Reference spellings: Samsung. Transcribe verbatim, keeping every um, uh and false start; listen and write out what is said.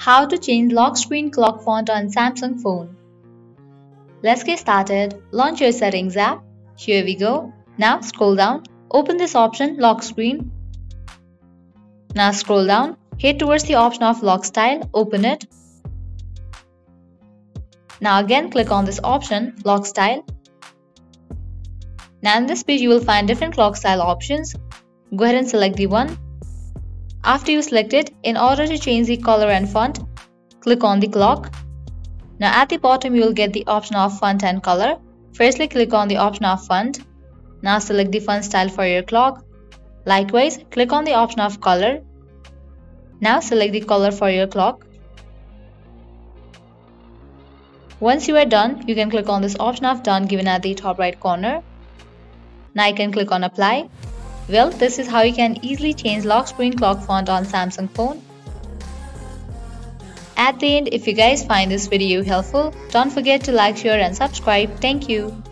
How to change lock screen clock font on Samsung phone. Let's get started. Launch your settings app. Here we go. Now scroll down. Open this option, lock screen. Now scroll down. Head towards the option of lock style. Open it. Now again click on this option, lock style. Now in this page you will find different clock style options. Go ahead and select the one. After you select it, in order to change the color and font, click on the clock. Now at the bottom you will get the option of font and color. Firstly click on the option of font. Now select the font style for your clock. Likewise click on the option of color. Now select the color for your clock. Once you are done, you can click on this option of done given at the top right corner. Now you can click on apply. Well, this is how you can easily change lock screen clock font on Samsung phone. At the end, if you guys find this video helpful, don't forget to like, share and subscribe. Thank you.